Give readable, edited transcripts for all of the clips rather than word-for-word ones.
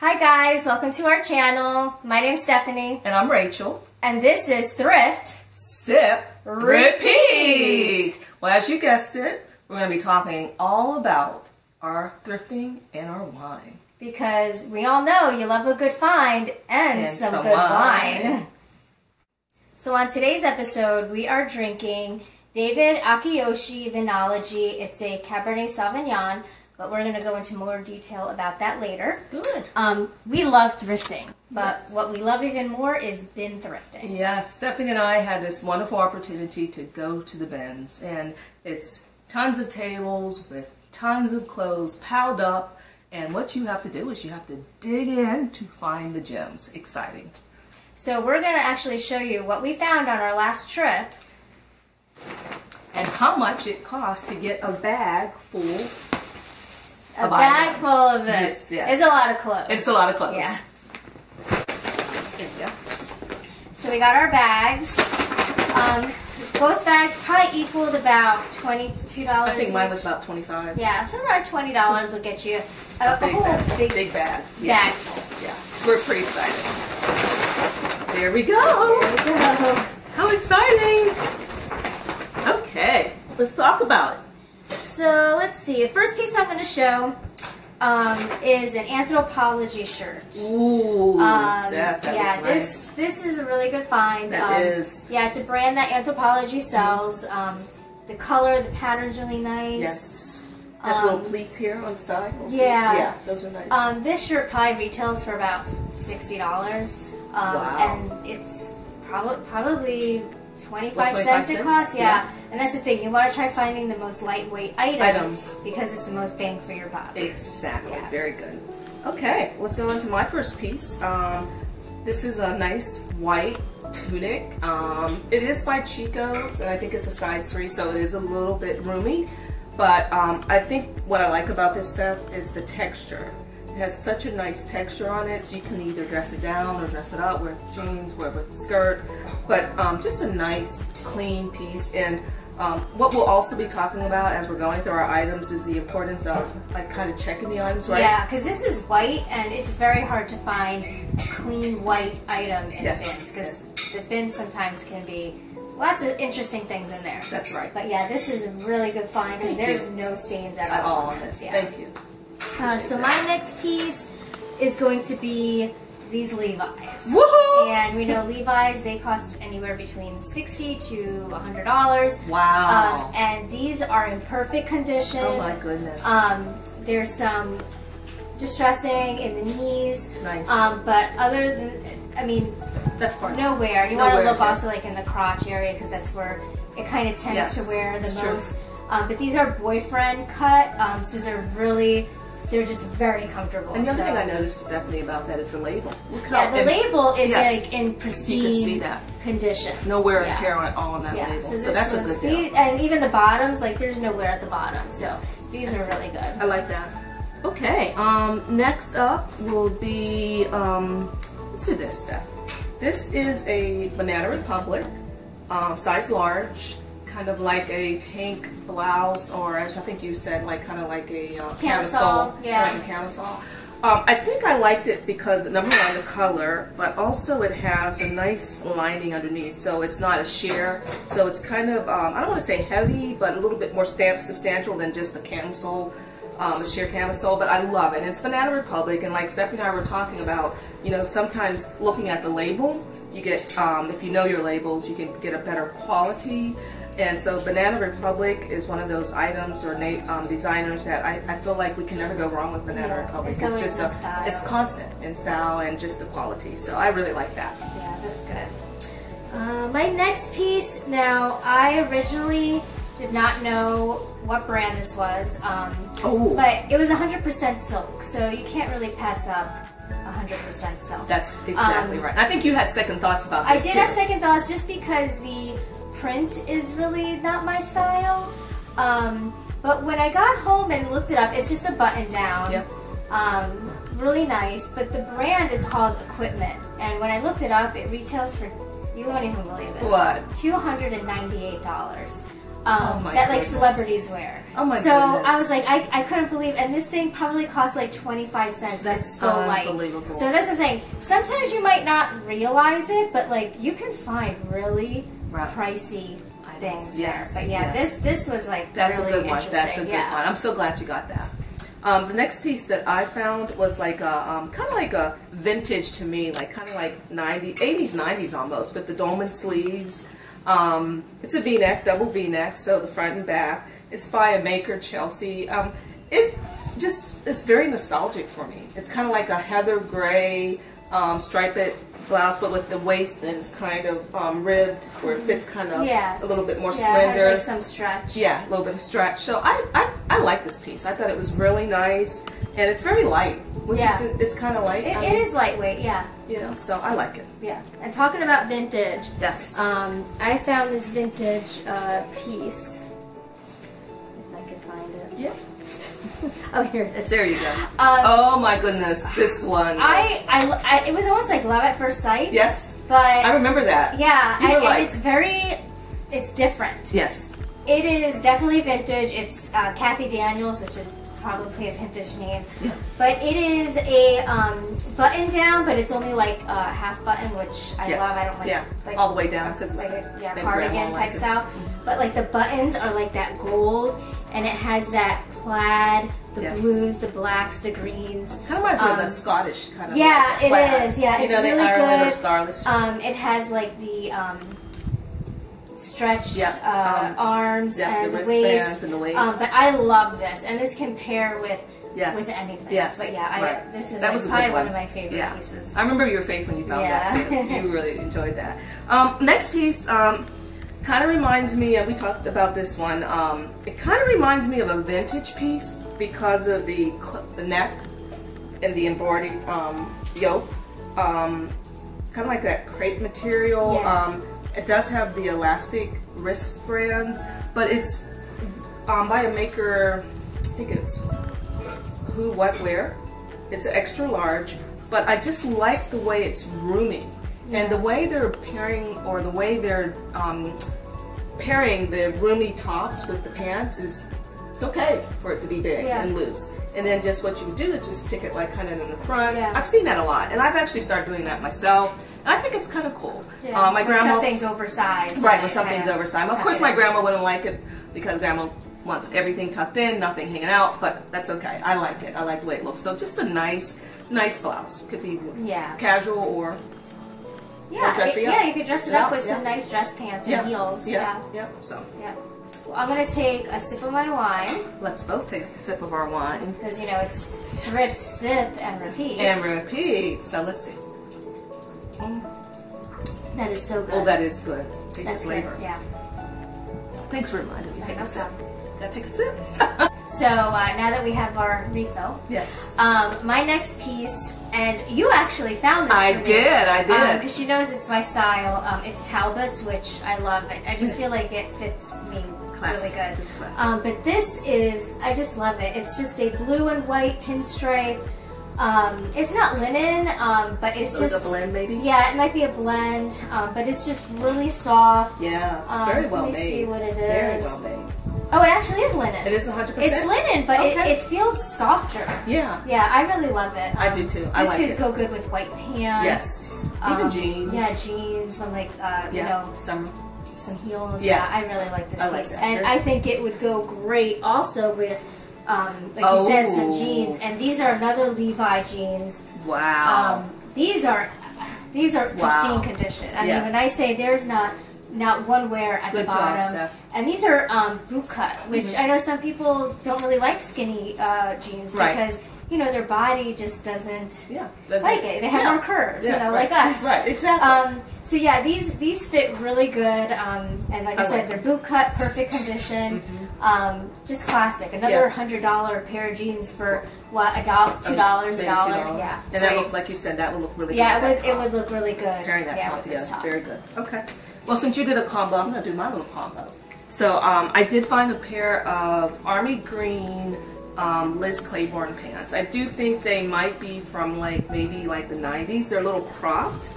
Hi guys, welcome to our channel. My name's Stephanie. And I'm Rachel. And this is Thrift Sip Repeat. Well, as you guessed it, we're going to be talking all about our thrifting and our wine. Because we all know you love a good find and some good wine. So on today's episode, we are drinking David Akiyoshi VinoLogy. It's a Cabernet Sauvignon. But we're going to go into more detail about that later. Good. We love thrifting, but what we love even more is bin thrifting. Yes, Stephanie and I had this wonderful opportunity to go to the bins, and it's tons of tables with tons of clothes piled up, and what you have to do is you have to dig in to find the gems. Exciting. So we're going to actually show you what we found on our last trip. And how much it costs to get a bag full. A bag full of this. Yes. It's a lot of clothes. It's a lot of clothes. Yeah. There you go. So we got our bags. Both bags probably equaled about $22. I think mine was about $25. Yeah, so around $20 will get you a big bag. Yeah. Bag full. Yeah. We're pretty excited. There we go. There we go. How exciting. Okay, let's talk about it. So let's see, the first piece I'm going to show is an Anthropologie shirt. Ooh, that looks nice. This is a really good find. That is. Yeah, it's a brand that Anthropologie sells. The color, the pattern's really nice. Yes. There's little pleats here on the side. Yeah, those are nice. This shirt probably retails for about $60. Wow. And it's probably 25 cents a cost, yeah. And that's the thing, you want to try finding the most lightweight items because it's the most bang for your buck. Exactly, yeah. Very good. Okay, let's go on to my first piece. This is a nice white tunic. It is by Chico's, and I think it's a size 3, so it is a little bit roomy. But I think what I like about this stuff is the texture. It has such a nice texture on it, so you can either dress it down or dress it up, wear jeans, wear with skirt. But just a nice, clean piece. And what we'll also be talking about as we're going through our items is the importance of like kind of checking the items, right? Yeah, because this is white, and it's very hard to find a clean white item in the bins because the bins sometimes can be lots of interesting things in there. That's right. But yeah, this is a really good find because there's no stains at all on this. Yeah. Thank you. So my next piece is going to be these Levi's. Woohoo! And we know Levi's, they cost anywhere between $60 to $100. Wow. And these are in perfect condition. Oh my goodness. There's some distressing in the knees. Nice. But other than, I mean, that's part. Nowhere. You want to look also like in the crotch area because that's where it kind of tends to wear the most. But these are boyfriend cut, so they're really. They're just very comfortable. And the other thing I noticed, Stephanie, about that is the label. Yeah, the label is like in pristine condition. No wear and tear at all on that label. So that's a good deal. And even the bottoms, like there's no wear at the bottom. So these are really good. I like that. Okay, next up will be, let's do this, Steph. This is a Banana Republic, size large. Kind of like a tank blouse, or as I think you said, like kind of like a camisole. Yeah. Like a camisole. I think I liked it because, number one, the color, but also it has a nice lining underneath, so it's not a sheer. So it's kind of, I don't want to say heavy, but a little bit more substantial than just the camisole, a sheer camisole, but I love it. And it's Banana Republic, and like Stephanie and I were talking about, you know, sometimes looking at the label, you get, if you know your labels, you can get a better quality. And so Banana Republic is one of those items or designers that I feel like we can never go wrong with Banana Republic. It's just a style. It's constant in style and just the quality. So I really like that. Yeah, that's good. My next piece, now I originally did not know what brand this was, but it was 100% silk, so you can't really pass up 100% silk. That's exactly right. I think you had second thoughts about this. I did have second thoughts just because the print is really not my style, but when I got home and looked it up, it's just a button down, really nice, but the brand is called Equipment, and when I looked it up, it retails for, you won't even believe this, what? $298. that like celebrities wear. Oh my goodness. I was like, I couldn't believe, and this thing probably cost like 25 cents. That's so unbelievable. Light. So that's what I'm saying. Sometimes you might not realize it, but like you can find really pricy things there. But yeah, this was like That's a good one. I'm so glad you got that. The next piece that I found was like a kind of like a vintage to me, like kind of like 80s, 90s almost, with the dolman sleeves. It's a V-neck, double V-neck, so the front and back. It's by a maker, Chelsea. It's very nostalgic for me. It's kind of like a heather gray striped blouse, but with the waist and it's kind of ribbed, where it fits kind of a little bit more slender. Yeah, like some stretch. Yeah, a little bit of stretch. So I like this piece. I thought it was really nice, and it's very light. Which is, it's kind of light. It is lightweight, you know, so I like it. Yeah. And talking about vintage. Yes. I found this vintage piece. If I could find it. Yeah. Oh, here it is. There you go. Oh my goodness, this one. It was almost like love at first sight. Yes. But I remember that. Yeah, and it's very, it's different. Yes. It is definitely vintage. It's Kathy Daniels, which is probably a vintage name. Yeah. But it is a button down, but it's only like a half button, which I love. I don't like, like all the way down, because it's like a cardigan type style. But like the buttons are like that gold, and it has that plaid, the blues, the blacks, the greens. Kind of reminds me of the Scottish kind of. Yeah, like it is. Yeah, it's really good. It has like the stretched arms and the waist. But I love this, and this can pair with with anything. Yes. But yeah, this is like probably one of my favorite pieces. I remember your face when you found that too. You really enjoyed that. Next piece. Kind of reminds me, we talked about this one, it kind of reminds me of a vintage piece because of the neck and the embroidered yoke, kind of like that crepe material. It does have the elastic wrist bands, but it's by a maker, I think it's Who What Wear. It's extra large, but I just like the way it's roomy. And the way they're pairing, or the way they're pairing the roomy tops with the pants is, it's okay for it to be big and loose. And then just what you would do is just take it like kind of in the front. Yeah. I've seen that a lot, and I've actually started doing that myself. And I think it's kind of cool. Yeah. My grandma, when something's oversized. Right, when something's oversized. Of course my grandma wouldn't like it, because grandma wants everything tucked in, nothing hanging out, but that's okay. I like it. I like the way it looks. So just a nice blouse. Could be casual or... Yeah, you could dress it up with some nice dress pants and heels. Well, I'm going to take a sip of my wine. Let's both take a sip of our wine. Because, you know, it's Thrift, Sip, and Repeat. And repeat. So, let's see. That is so good. Oh, that is good. Taste the flavor. Good. Yeah. Thanks for reminding me. Take a sip. Gotta take a sip. So, now that we have our refill. Yes. My next piece... And you actually found this for me. I did. Because she knows it's my style. It's Talbot's, which I love. I just feel like it fits me really good. Just but this is, I just love it. It's just a blue and white pinstripe. It's not linen, but it's just a blend, maybe. Yeah, it might be a blend, but it's just really soft. Yeah, very well made. Let me see what it is. Very well made. Oh, it actually is linen. It is 100%. It's linen, but it feels softer. Yeah. Yeah, I really love it. I do too. I like it. This could go good with white pants. Yes. Even jeans. Yeah, jeans. Some like, you know, some heels. Yeah. I really like this piece. Like, and I think it would go great also with, like you said, some jeans. And these are another Levi jeans. Wow. These are pristine condition. I mean, when I say there's not one wear at the bottom. Good job, Steph. And these are boot cut, which I know some people don't really like skinny jeans because you know their body just doesn't like it. They have more curves, you know, like us. Right, exactly. So yeah, these fit really good. And like I said, they're boot cut, perfect condition. Just classic. Another $100 pair of jeans for what, $2, $1. Yeah. And that looks, like you said, that would look really good. Yeah, it would look really good. Pairing that top together. Very good. Okay. Well, since you did a combo, I'm going to do my little combo. So I did find a pair of army green Liz Claiborne pants. I do think they might be from like maybe like the 90s. They're a little cropped,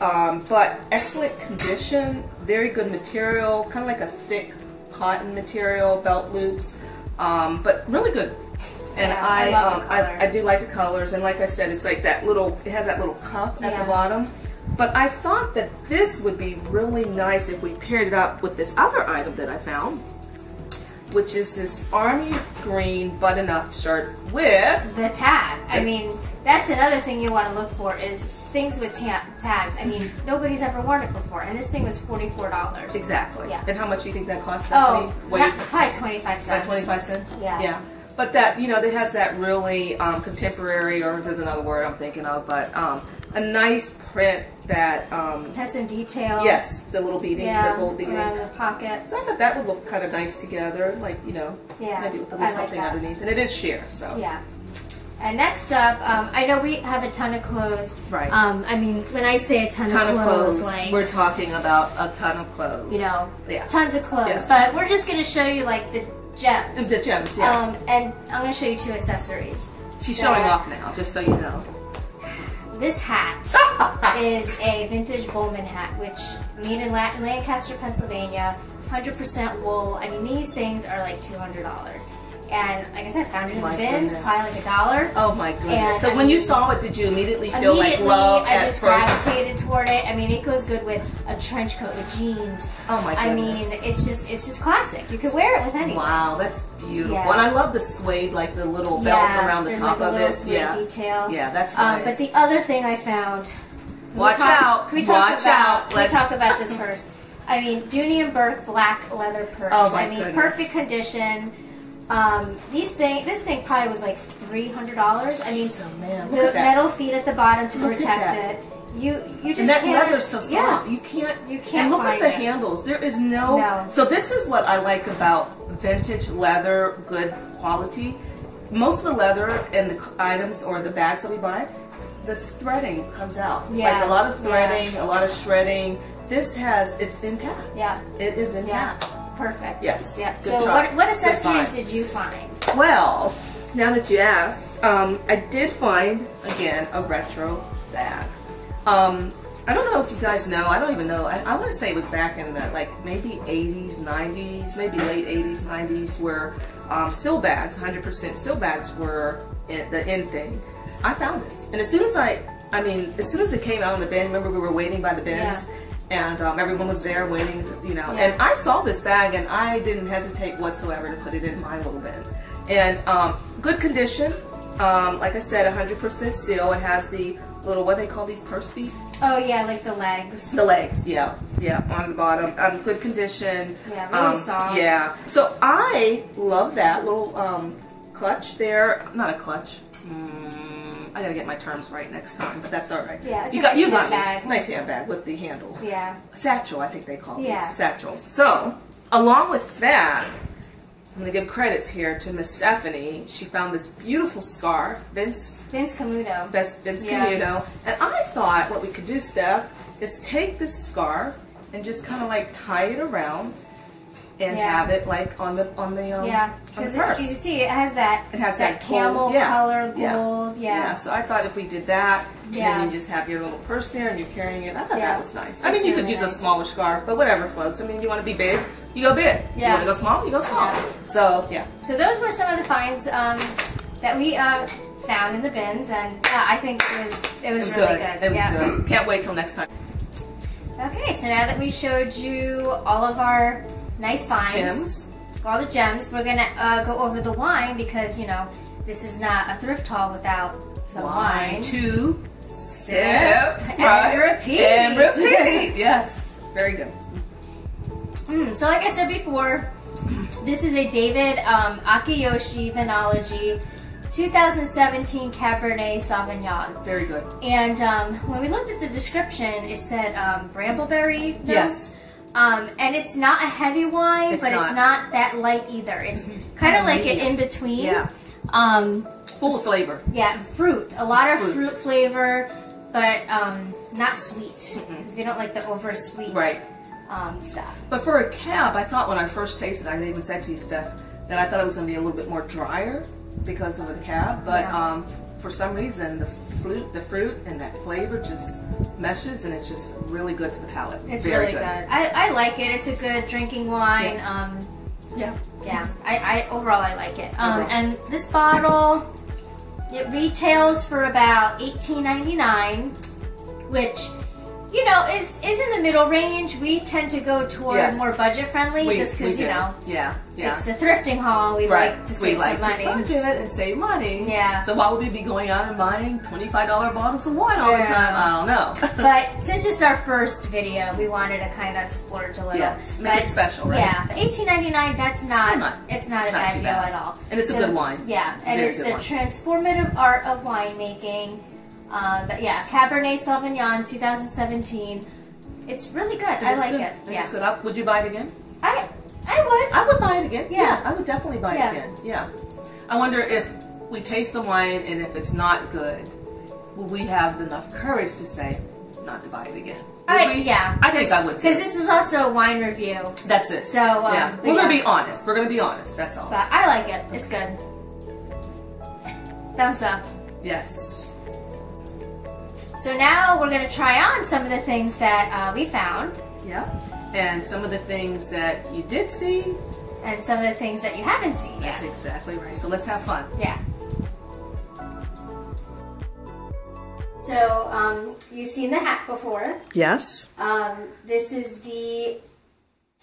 but excellent condition, very good material, kind of like a thick cotton material, belt loops, but really good. And yeah, I do like the colors, and like I said, it's like that little, it has that little cuff at the bottom. But I thought that this would be really nice if we paired it up with this other item that I found, which is this army green button-up shirt with the tag. I mean, that's another thing you want to look for is things with tags. I mean, nobody's ever worn it before, and this thing was $44. Exactly. Yeah. And how much do you think that cost? Oh, probably 25 cents. 25 cents. Yeah. Yeah. But that, you know, it has that really contemporary, or there's another word I'm thinking of, but a nice print that has some detail. Yes, the little beading, the gold beading around the pocket. So I thought that would look kind of nice together, like, you know, maybe with a little something underneath. And it is sheer, so yeah. And next up, I know we have a ton of clothes. Right. I mean, when I say a ton of clothes, like, we're talking about a ton of clothes. You know, tons of clothes. Yes. But we're just going to show you like the gems. The gems, yeah. And I'm going to show you two accessories. She's showing off now, just so you know. This hat is a vintage Bowman hat, which made in Lancaster, Pennsylvania, 100% wool. I mean, these things are like $200. And like I said, found it in bins, probably like $1. Oh my goodness. And so when you saw it, did you immediately feel like love at first? I just gravitated toward it. I mean, it goes good with a trench coat, with jeans. Oh my goodness. I mean, it's just classic. You could wear it with anything. Wow, that's beautiful. Yeah. And I love the suede, like the little belt around the top of it. Yeah, detail. Yeah, that's nice. But the other thing I found. Can we talk about this purse? I mean, Dooney and Bourke black leather purse. Oh my goodness. I mean, perfect condition. This thing probably was like $300. I mean, the metal feet at the bottom to protect it. You just and that leather's so soft. Yeah. You can't. And look at the handles. There is no. So this is what I like about vintage leather, good quality. Most of the leather and the items or the bags that we buy, this threading comes out. Yeah. Like a lot of threading, a lot of shredding. This has, it's intact. Yeah. It is intact. Yeah. Perfect. Yes. Yep. So what accessories did you find? Well, now that you asked, I did find, again, a retro bag. I don't know if you guys know, I don't even know, I want to say it was back in the, like, maybe 80s, 90s, maybe late 80s, 90s, where seal bags, 100% seal bags were the in thing. I found this. And as soon as I mean, as soon as it came out in the bin, remember we were waiting by the bins? Yeah. And everyone was there waiting, you know. Yeah. And I saw this bag, and I didn't hesitate whatsoever to put it in my little bin. And good condition. Like I said, 100% seal. It has the little, what do they call these, purse feet? Oh, yeah, like the legs. The legs, yeah. Yeah, on the bottom. Good condition. Yeah, really soft. Yeah. So I love that little clutch there. Not a clutch. I gotta get my terms right next time, but that's all right. Yeah, it's a nice handbag. Nice handbag with the handles. Yeah. Satchel, I think they call these satchels. So, along with that, I'm gonna give credits here to Miss Stephanie. She found this beautiful scarf, Vince Camuto. Vince Camuto. And I thought what we could do, Steph, is take this scarf and just kind of like tie it around. And have it like on the purse. You can see it has that camel color gold. Yeah. So I thought if we did that, and then you just have your little purse there and you're carrying it. I thought that was nice. I mean, you could use a smaller scarf, but whatever floats. I mean, you want to be big, you go big. Yeah. You want to go small, you go small. Yeah. So So those were some of the finds that we found in the bins, and I think it was really good. It was good. Can't wait till next time. Okay, so now that we showed you all of our nice finds, all the gems, we're gonna go over the wine, because you know this is not a thrift haul without some wine. Sip, and repeat. Yes, very good. So like I said before, this is a David Akiyoshi VinoLogy 2017 Cabernet Sauvignon. Very good. And when we looked at the description, it said brambleberry notes. Yes. And it's not a heavy wine, but it's not that light either. It's kind of like an in between. Yeah. Full of flavor. Yeah, fruit. A lot of fruit flavor, but not sweet, because we don't like the over sweet stuff. But for a cab, I thought when I first tasted, I even said to you, Steph, that I thought it was going to be a little bit more drier because of the cab. But for some reason, the fruit and that flavor just meshes, and it's just really good to the palate. It's very good. I like it. It's a good drinking wine. Yeah. Yeah. I overall I like it. And this bottle, it retails for about $18.99, which, you know, is in the middle range. We tend to go toward more budget friendly, just because, you know, it's a thrifting haul. We like to save some money. We like to budget and save money. Yeah. So why would we be going out and buying $25 bottles of wine all the time? I don't know. But since it's our first video, we wanted to kind of splurge a little. Yes. Make it special, right? Yeah. $18.99. That's not. It's not a bad deal at all. And it's a good wine. Yeah. And it's the transformative art of winemaking. But yeah, Cabernet Sauvignon 2017. It's really good. I like it. It's good. Would you buy it again? I would. I would buy it again. Yeah. I would definitely buy it again. Yeah. I wonder if we taste the wine and if it's not good, will we have enough courage to say not to buy it again? Yeah. I think I would too. Because this is also a wine review. That's it. So yeah. We're going to be honest. We're going to be honest. That's all. But I like it. It's good. Thumbs up. Yes. So now we're going to try on some of the things that we found. Yeah. And some of the things that you did see. And some of the things that you haven't seen yet. That's exactly right. So let's have fun. Yeah. So you've seen the hat before. Yes. This is the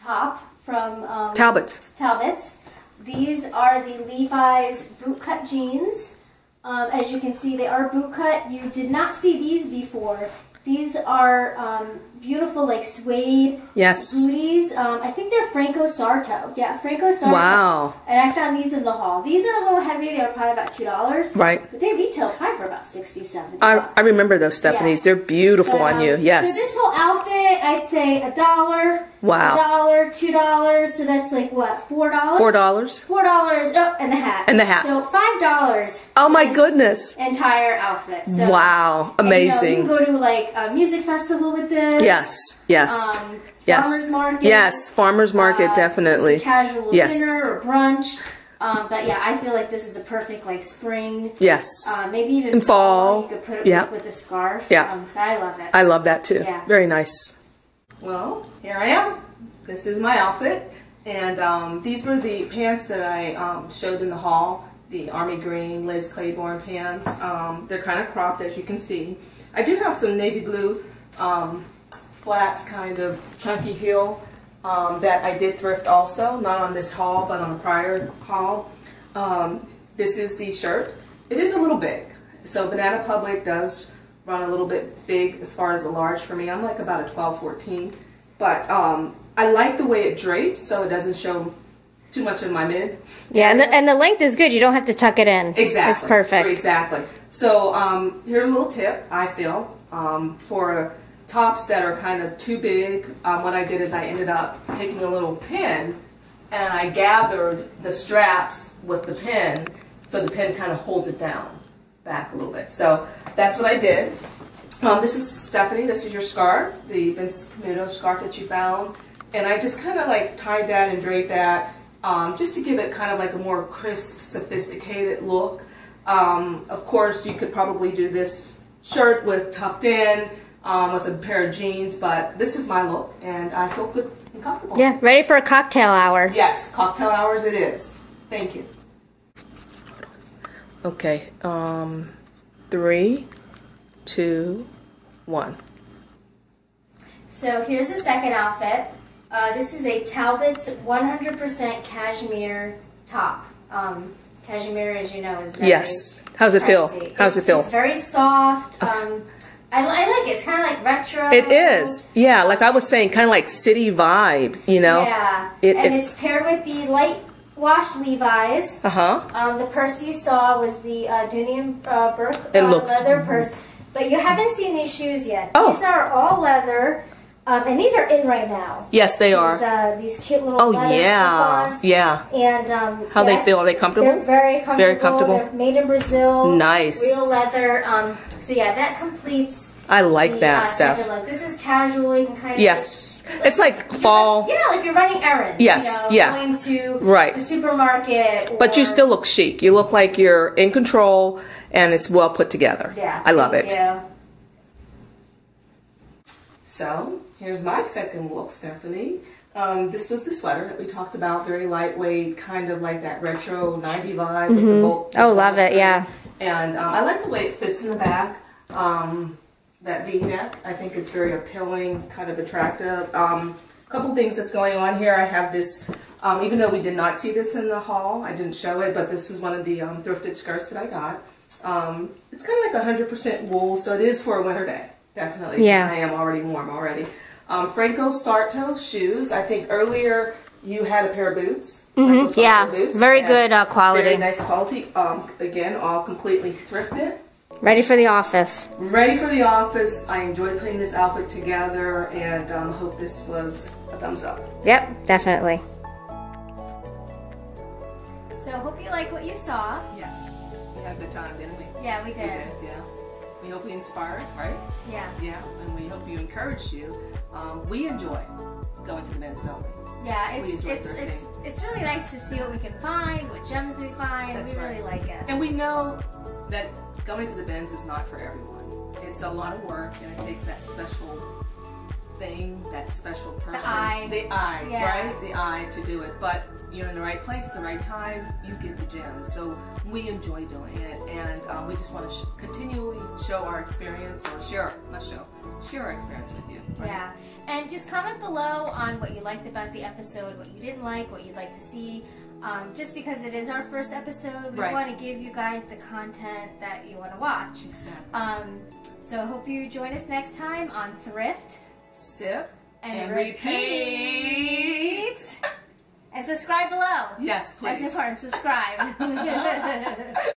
top from Talbot's. These are the Levi's bootcut jeans. As you can see, they are bootcut. You did not see these before. These are beautiful, like suede booties. I think they're Franco Sarto. Yeah, Franco Sarto. Wow. And I found these in the haul. These are a little heavy. They were probably about $2. Right. But they retail probably for about $60, $70. I remember those, Stephanie's. Yeah. They're beautiful on you. Yes. So this whole outfit, I'd say $1. Wow. $1, $2. So that's like what, $4? $4. $4. Oh, and the hat. And the hat. So $5. Oh my goodness. Entire outfit. So, wow. Amazing. And, you know, you can go to like a music festival with this. Yes. Yes. Farmers market. Yes. Farmers market, definitely. Just a casual dinner or brunch. But yeah, I feel like this is a perfect like spring. Yes. Maybe even in fall. You could put it with a scarf. Yeah. But I love it. I love that too. Yeah. Very nice. Well, here I am. This is my outfit, and these were the pants that I showed in the haul, the army green Liz Claiborne pants. They're kind of cropped, as you can see. I do have some navy blue flats, kind of chunky heel that I did thrift also, not on this haul, but on a prior haul. This is the shirt. It is a little big, so Banana Republic does run a little bit big as far as the large for me. I'm like about a 12, 14. But I like the way it drapes, so it doesn't show too much of my mid. Yeah, and the length is good. You don't have to tuck it in. Exactly. It's perfect. Exactly. So here's a little tip, I feel, for tops that are kind of too big. What I did is I ended up taking a little pin, and I gathered the straps with the pin, so the pin kind of holds it down back a little bit. So that's what I did. This is Stephanie. This is your scarf, the Vince Camuto scarf that you found. And I just kind of like tied that and draped that just to give it kind of like a more crisp, sophisticated look. Of course, you could probably do this shirt with tucked in with a pair of jeans, but this is my look and I feel good and comfortable. Yeah, ready for a cocktail hour. Yes, cocktail hours it is. Thank you. Okay, 3, 2, 1. So here's the second outfit. This is a Talbot's 100% cashmere top. Cashmere, as you know, is very How's it feel? How's it feel? It's very soft. I like it. It's kind of like retro. It is. Yeah, like I was saying, kind of like city vibe, you know? Yeah, it's paired with the light wash Levi's. The purse you saw was the Dooney and Bourke leather purse, but you haven't seen these shoes yet. Oh. These are all leather, and these are in right now. Yes, they are. These cute little leather slip-ons. Yeah. And how they feel? Are they comfortable? They're very comfortable. Very comfortable. They're made in Brazil. Nice. Real leather. So yeah, that completes. I like that stuff. Look. This is casual. You can kind of like, it's like fall. Yeah, like you're running errands. Yes, you know, going to the supermarket. But you still look chic. You look like you're in control, and it's well put together. Yeah, I love it. Yeah. So here's my second look, Stephanie. This was the sweater that we talked about, very lightweight, kind of like that retro 90 vibe. With the bolt, oh, love it, yeah. And I like the way it fits in the back, that V-neck. I think it's very appealing, kind of attractive. A couple things that's going on here. I have this, even though we did not see this in the haul, I didn't show it, but this is one of the thrifted skirts that I got. It's kind of like 100% wool, so it is for a winter day, definitely. Yeah. I am already warm already. Franco Sarto shoes. I think earlier you had a pair of boots. Mm-hmm. Yeah, boots, very good quality. Very nice quality. Again, all completely thrifted. Ready for the office. Ready for the office. I enjoyed putting this outfit together and hope this was a thumbs up. Yep, definitely. So hope you like what you saw. Yes, we had a good time, didn't we? Yeah, we did. Yeah. We hope we inspired, right? Yeah. Yeah, and we hope you encourage you. We enjoy going to the men's zone. Yeah, it's really nice to see what we can find, what gems we find. That's we really like it. And we know that going to the bins is not for everyone. It's a lot of work, and it takes that special thing, that special person. The eye, yeah. Right? The eye to do it. But you're in the right place at the right time, you get the gem. So we enjoy doing it, and we just want to continually show our experience, or share our experience with you. Right? Yeah, and just comment below on what you liked about the episode, what you didn't like, what you'd like to see. Just because it is our first episode, we want to give you guys the content that you want to watch. Exactly. So I hope you join us next time on Thrift, Sip, and Repeat. And subscribe below. Yes, please. That's important. Subscribe.